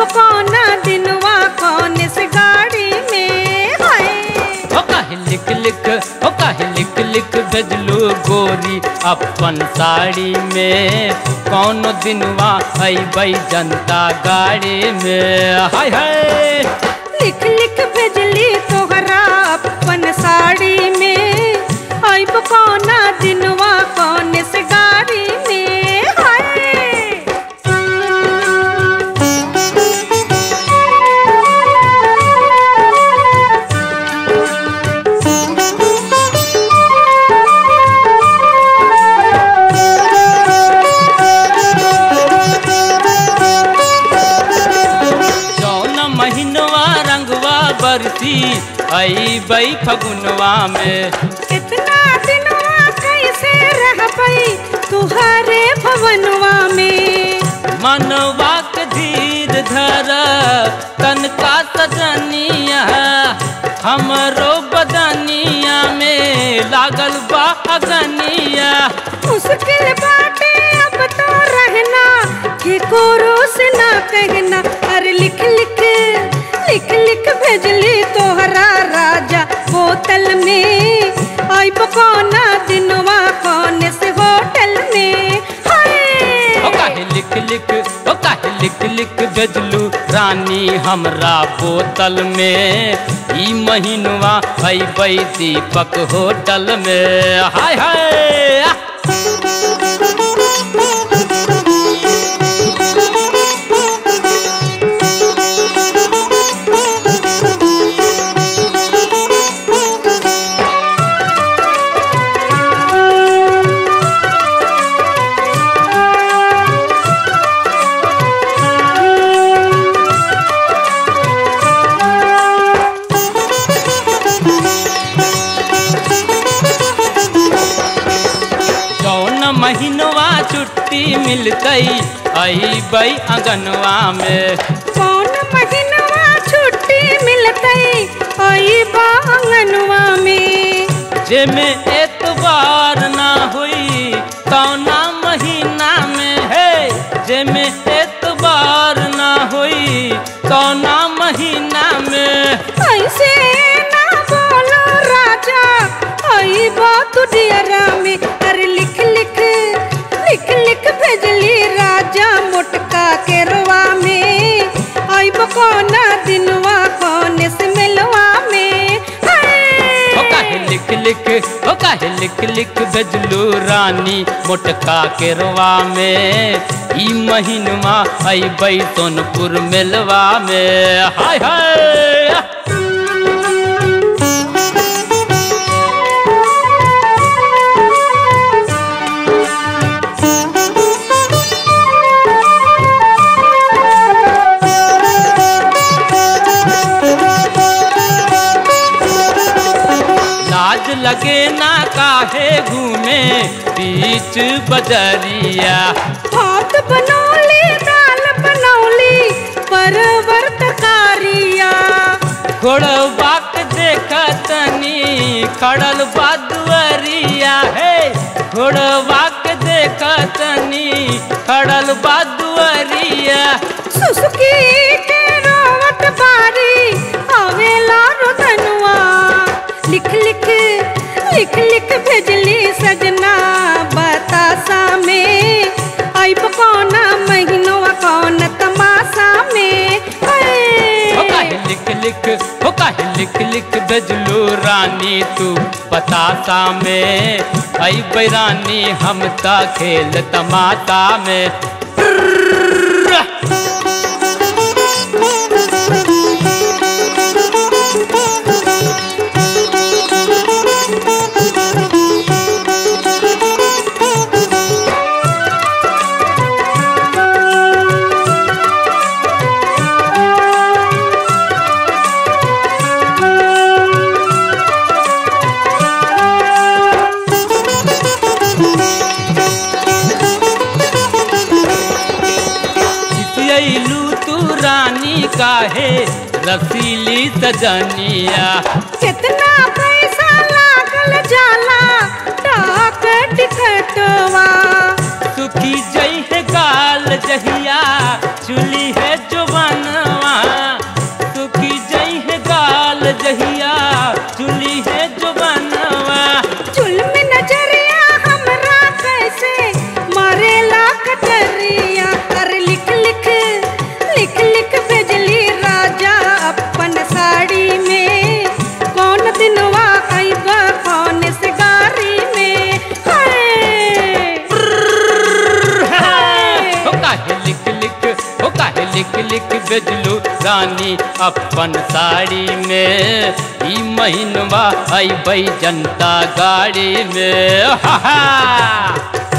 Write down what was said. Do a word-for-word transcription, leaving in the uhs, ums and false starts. अब कौना दिनवा कौन से गाड़ी में ओ काहे लिख लिख ओ काहे लिख लिख गजलू गोरी अपन साड़ी में कौन दिनवा अइबै जनता गाड़ी में हाय हाय। लिख लिख भेजली तोहरा अपन साड़ी में अइब कौना दिनवा कौन से गाड़ी में। आई बई फगुनवा में इतना दिनवा कैसे रह बई तुहरे भवनवा में मनवा के धीर धरा तनका सजनिया हमरो बदनिया में लागल बा अगनिया मुश्किल बाटे अब तो रहना कि कोरो से ना कहना। अरे लिख लिख लिख लिख भेजली तोहरा राजा बोतल में आई पकौना दिनवा कौन से होटल में हाय। ओ काहे लिख लिख ओ काहे लिख लिख भेजलू रानी हमरा बोतल में ई महीनवा अइबै दीपक होटल में हाय हाय। महीनवा छुट्टी मिलतई अइबै अंगनवा में कौन महीनवा छुट्टी मिलतई अइबै अंगनवा में जेमे एतवार ना हुई कौना महीना में है जेमे एतवार ना हुई कौना महीना में ऐसे ना बोलो राजा अइबै तू डियरा में। अरे लिख लिख लिख लिख भेजली राजा मोटका के रवा में अइब कौना दिनवा कौन से मिलवा में हाय। ओ काहे लिख लिख ओ काहे लिख लिख भेजलू रानी मोटका के रवा में ई महीनवा अइबै सोनपुर मिलवा में हाय हाय। लगे ना काहे घूमे बीच बजरिया हाथ बनौली दाल बनौली परवर्तकारिया घोड़वा के देखा तनी खड़ल बादुअरिया है घोड़वा के देखा तनी खड़ल बादुअरिया सुसुकी के रोवत बारी आवेला रोधनुआ। लिख लिख लिख लिख भेजली सजना बतासा में अइब कौना महीनवा कौन तमाशा में हाय। ओ काहे लिख लिख ओ काहे लिख लिख भेजलू रानी तू बतासा में अइबै रानी हम ता खेल तमाशा में। काहे रसीली सजनिया कितना पैसा लागल जाला डाक टिकटवा सुखी जई है गाल जहिया चुली है जुबान लिख भेजलू रानी अपन साड़ी में, ई महीनवा अबई जनता गाड़ी में। हा हा।